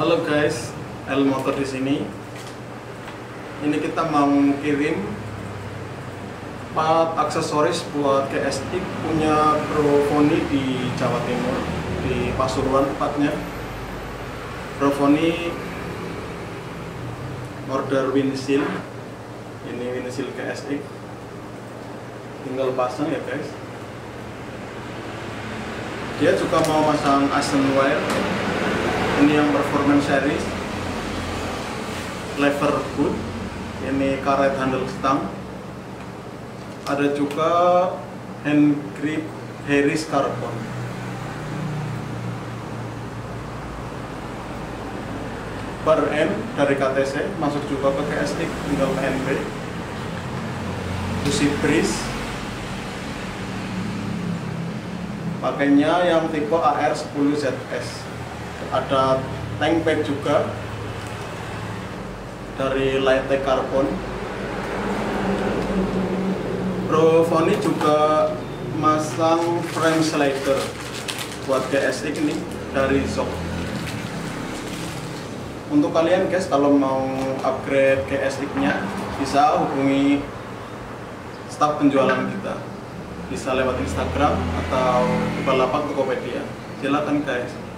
Halo guys, Isle Motor di sini. Ini kita mau kirim part aksesoris buat GSX punya Profoni di Jawa Timur, di Pasuruan tepatnya. Profoni order windshield. Ini windshield GSX. Tinggal pasang ya guys. Dia juga mau pasang Asian wire. Ini yang performance series, lever hood, ini karet handle stang, ada juga Handgrip Harris karbon. Per M dari KTC masuk juga ke KSX, tinggal PNB, busi breeze, pakainya yang tipe AR10ZS. Ada tank pack juga dari Lightech karbon. Profoni juga masang frame slider buat GSX ini dari Zok. Untuk kalian guys kalau mau upgrade GSX nya bisa hubungi staf penjualan kita, bisa lewat Instagram atau Bukalapak Tokopedia. Silakan guys.